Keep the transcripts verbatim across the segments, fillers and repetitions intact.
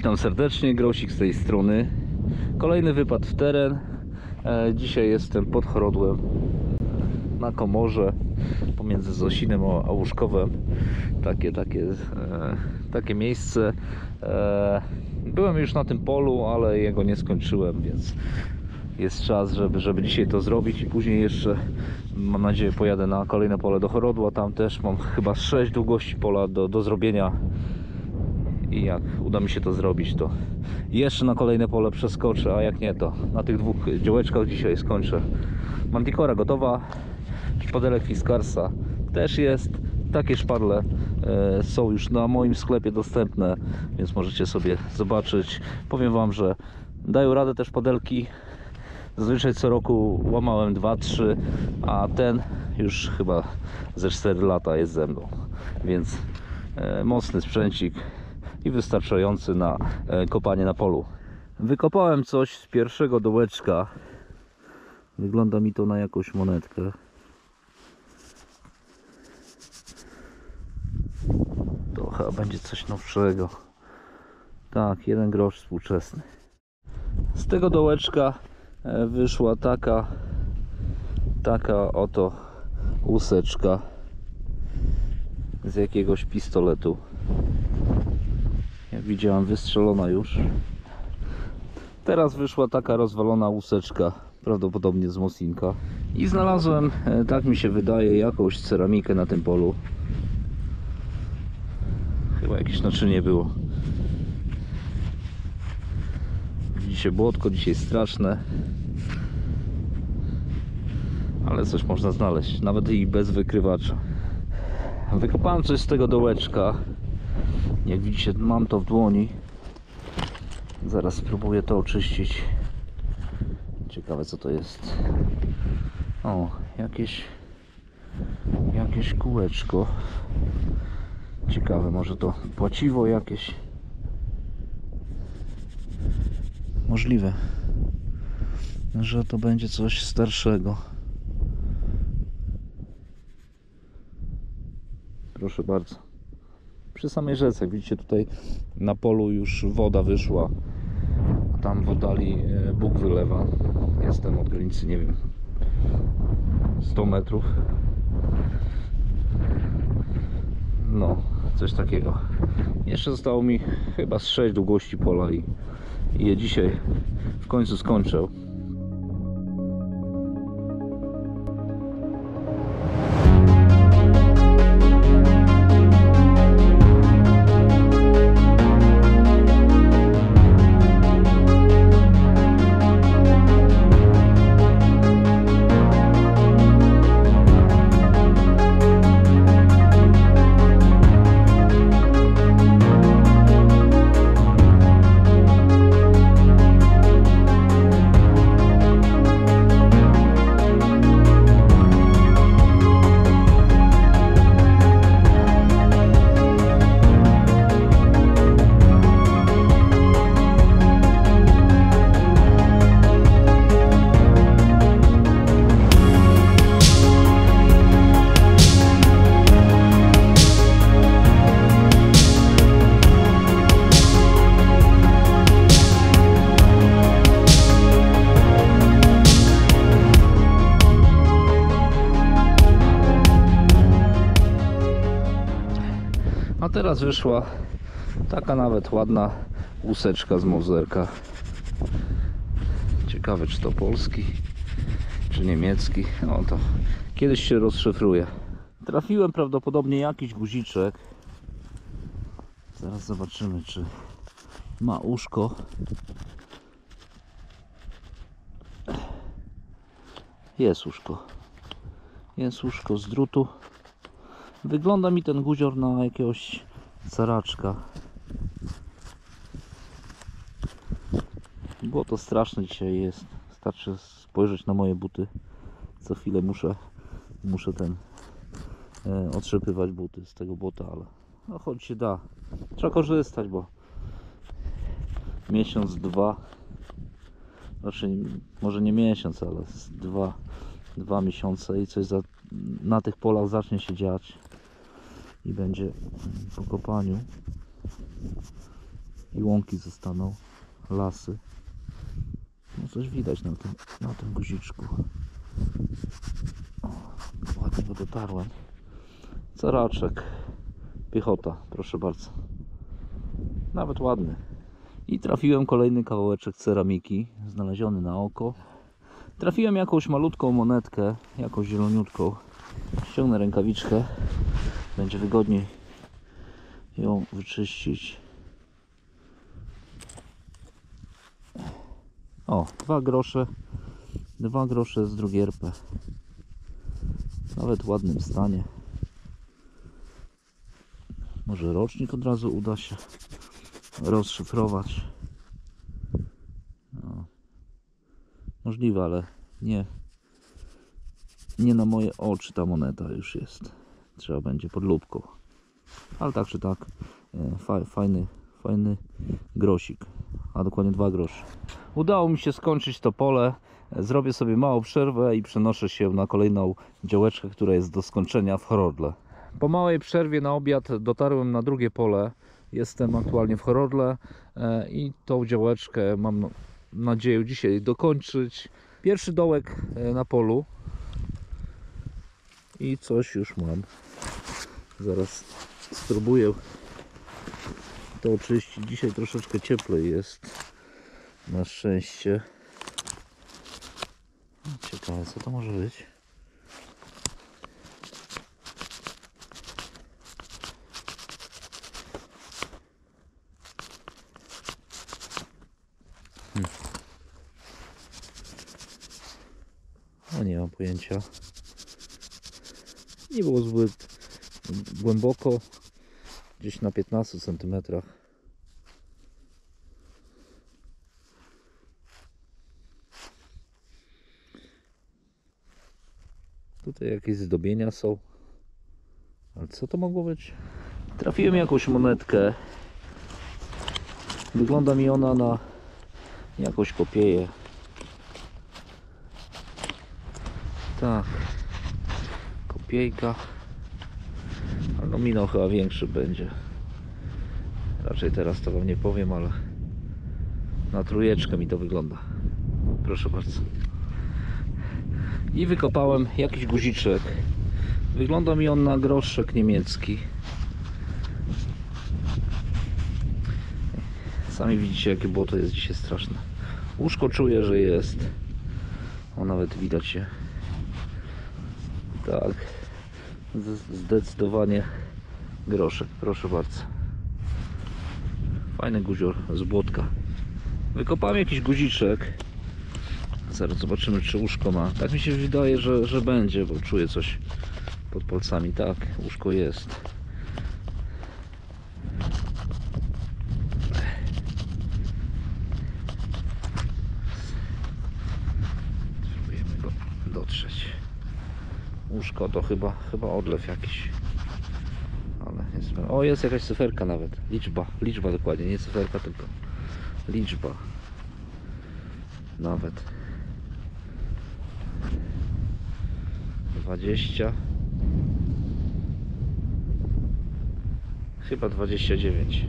Witam serdecznie, Grosik z tej strony. Kolejny wypad w teren. Dzisiaj jestem pod Horodłem na komorze pomiędzy Zosinem a Łuszkowem. Takie, takie, takie miejsce. Byłem już na tym polu, ale jego nie skończyłem, więc jest czas, żeby, żeby dzisiaj to zrobić i później jeszcze, mam nadzieję, pojadę na kolejne pole do Horodła. Tam też mam chyba sześć długości pola do, do zrobienia. I jak uda mi się to zrobić, to jeszcze na kolejne pole przeskoczę, a jak nie, to na tych dwóch działeczkach dzisiaj skończę. Manticora gotowa, szpadelek Fiskarsa też jest. Takie szpadle e, są już na moim sklepie dostępne, więc możecie sobie zobaczyć. Powiem wam, że dają radę te szpadelki. Zazwyczaj co roku łamałem dwa, trzy, a ten już chyba ze cztery lata jest ze mną. Więc e, mocny sprzęcik i wystarczający na kopanie na polu. Wykopałem coś z pierwszego dołeczka. Wygląda mi to na jakąś monetkę. To chyba będzie coś nowszego. Tak, jeden grosz współczesny. Z tego dołeczka wyszła taka taka oto łuseczka z jakiegoś pistoletu. Jak widziałem, wystrzelona już. Teraz wyszła taka rozwalona łuseczka, prawdopodobnie z Mosinka. I znalazłem, tak mi się wydaje, jakąś ceramikę na tym polu. Chyba jakieś naczynie było. Dzisiaj błotko, dzisiaj straszne. Ale coś można znaleźć, nawet i bez wykrywacza. Wykopałem coś z tego dołeczka. Jak widzicie, mam to w dłoni. Zaraz spróbuję to oczyścić. Ciekawe, co to jest. O, jakieś jakieś kółeczko. Ciekawe, może to płaciwo jakieś. Możliwe, że to będzie coś starszego. Proszę bardzo. Przy samej rzece, widzicie, tutaj na polu już woda wyszła, a tam w oddali Bóg wylewa. Jestem od granicy, nie wiem, sto metrów. No, coś takiego. Jeszcze zostało mi chyba z sześć długości pola i je dzisiaj w końcu skończę. A teraz wyszła taka nawet ładna łuseczka z mauzerka. Ciekawe, czy to polski, czy niemiecki. O, to kiedyś się rozszyfruje. Trafiłem prawdopodobnie jakiś guziczek. Zaraz zobaczymy, czy ma uszko. Jest uszko. Jest uszko z drutu. Wygląda mi ten guzior na jakiegoś Ceraczka. Było to straszne dzisiaj jest. Starczy spojrzeć na moje buty. Co chwilę muszę, muszę ten e, otrzepywać buty z tego błota, ale no choć się da. Trzeba korzystać, bo miesiąc, dwa, znaczy może nie miesiąc, ale z dwa, dwa miesiące i coś za, na tych polach zacznie się dziać. I będzie po kopaniu. i łąki zostaną, lasy. No coś widać na tym, na tym guziczku. O, ładnie go dotarłem. Ceraczek, piechota, proszę bardzo. Nawet ładny. I trafiłem kolejny kawałeczek ceramiki, znaleziony na oko. Trafiłem jakąś malutką monetkę, jakąś zieloniutką. Ściągnę rękawiczkę, będzie wygodniej ją wyczyścić. O, dwa grosze, dwa grosze z drugiej R P. Nawet w ładnym stanie. Może rocznik od razu uda się rozszyfrować. No. Możliwe, ale nie, nie na moje oczy ta moneta już jest. Trzeba będzie pod lupką. Ale tak czy tak, fajny, fajny grosik. A dokładnie dwa grosze. Udało mi się skończyć to pole. Zrobię sobie małą przerwę i przenoszę się na kolejną działeczkę, która jest do skończenia w Horodle. Po małej przerwie na obiad dotarłem na drugie pole. Jestem aktualnie w Horodle i tą działeczkę mam nadzieję dzisiaj dokończyć. Pierwszy dołek na polu. I coś już mam. Zaraz spróbuję to oczyścić. Dzisiaj troszeczkę cieplej jest. Na szczęście. Ciekawe, co to może być. Hmm. No nie mam pojęcia. Nie było zbyt głęboko. Gdzieś na piętnastu centymetrach. Tutaj jakieś zdobienia są. Ale co to mogło być? Trafiłem jakąś monetkę. Wygląda mi ona na jakąś kopieję. Tak. Kopiejka. Ale no minął chyba większy będzie. Raczej teraz to wam nie powiem, ale na trójeczkę mi to wygląda. Proszę bardzo. I wykopałem jakiś guziczek. Wygląda mi on na groszek niemiecki. Sami widzicie, jakie błoto jest dzisiaj straszne. Łóżko czuję, że jest. O, nawet widać je. Tak. Zdecydowanie groszek. Proszę bardzo. Fajny guzior z błotka. Wykopałem jakiś guziczek. Zaraz zobaczymy, czy łóżko ma. Tak mi się wydaje, że, że będzie, bo czuję coś pod palcami. Tak, łóżko jest. Spróbujemy go dotrzeć. Łóżko to chyba, chyba odlew jakiś. Ale jest... O, jest jakaś cyferka nawet. Liczba, liczba dokładnie. Nie cyferka, tylko liczba. Nawet. dwadzieścia chyba dwadzieścia dziewięć,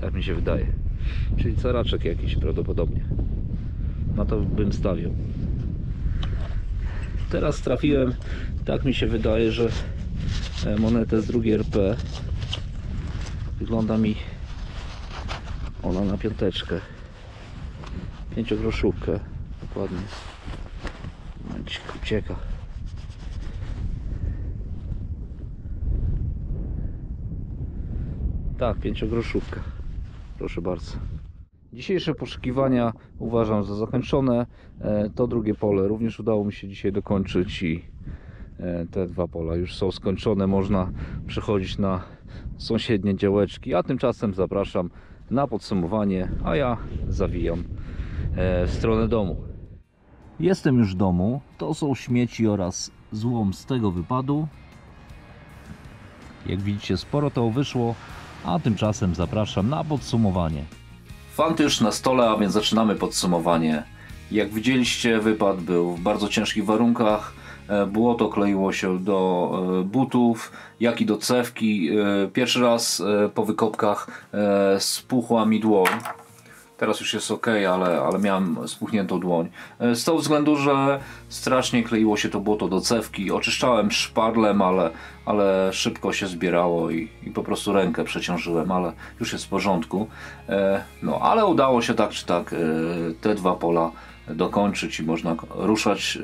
tak mi się wydaje, czyli ceraczek jakiś prawdopodobnie, na to bym stawiał. Teraz trafiłem, tak mi się wydaje, że monetę z drugiej R P. Wygląda mi ona na piąteczkę, pięciogroszówkę. Ładnie. Męcik ucieka. Tak, pięciogroszówka. Proszę bardzo. Dzisiejsze poszukiwania uważam za zakończone. To drugie pole również udało mi się dzisiaj dokończyć i te dwa pola już są skończone. Można przechodzić na sąsiednie działeczki. A tymczasem zapraszam na podsumowanie, a ja zawijam w stronę domu. Jestem już w domu. To są śmieci oraz złom z tego wypadu. Jak widzicie, sporo to wyszło, a tymczasem zapraszam na podsumowanie. Fanty już na stole, a więc zaczynamy podsumowanie. Jak widzieliście, wypad był w bardzo ciężkich warunkach. błoto kleiło się do butów, jak i do cewki. Pierwszy raz po wykopkach spuchła mi dłoń. Teraz już jest ok, ale, ale miałem spuchniętą dłoń. Z tego względu, że strasznie kleiło się to błoto do cewki. Oczyszczałem szpadlem, ale, ale szybko się zbierało i, i po prostu rękę przeciążyłem, ale już jest w porządku. No, ale udało się tak czy tak te dwa pola dokończyć i można ruszać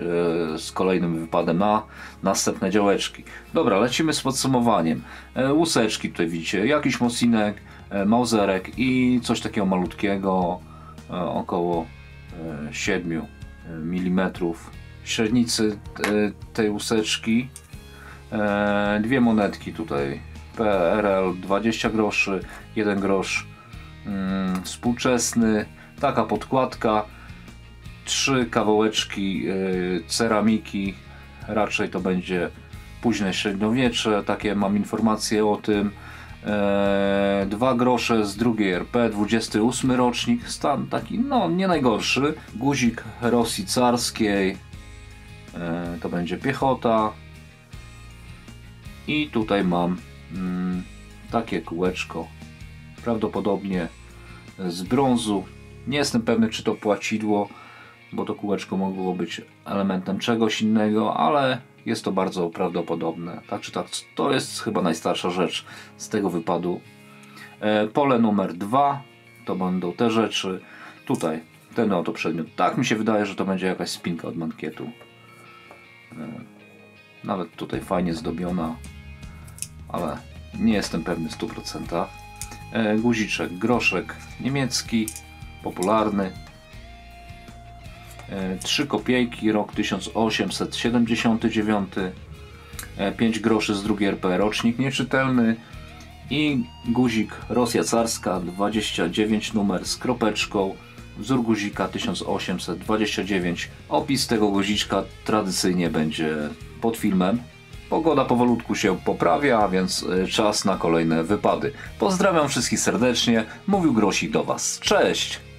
z kolejnym wypadem na następne działeczki. Dobra, lecimy z podsumowaniem. Łuseczki tutaj widzicie, jakiś mosinek, mauzerek i coś takiego malutkiego, około siedem milimetrów średnicy tej łuseczki. Dwie monetki tutaj P R L dwadzieścia groszy, jeden grosz współczesny, taka podkładka, trzy kawałeczki ceramiki, raczej to będzie późne średniowiecze, takie mam informacje o tym. Dwa grosze z drugiej R P, dwudziesty ósmy rocznik, stan taki no nie najgorszy. Guzik Rosji carskiej, e, to będzie piechota. I tutaj mam mm, takie kółeczko, prawdopodobnie z brązu, nie jestem pewny czy to płacidło, bo to kółeczko mogło być elementem czegoś innego, ale jest to bardzo prawdopodobne. Tak czy tak, to jest chyba najstarsza rzecz z tego wypadu. E, pole numer dwa, to będą te rzeczy. Tutaj, ten oto przedmiot. Tak mi się wydaje, że to będzie jakaś spinka od mankietu. E, nawet tutaj fajnie zdobiona, ale nie jestem pewny w stu procentach. E, guziczek, groszek niemiecki, popularny. Trzy kopiejki, rok tysiąc osiemset siedemdziesiąty dziewiąty, pięć groszy z drugiej R P, rocznik nieczytelny i guzik Rosja carska dwadzieścia dziewięć, numer z kropeczką, wzór guzika tysiąc osiemset dwadzieścia dziewięć. Opis tego guziczka tradycyjnie będzie pod filmem. Pogoda powolutku się poprawia, więc czas na kolejne wypady. Pozdrawiam wszystkich serdecznie, mówił Grosik do Was. Cześć!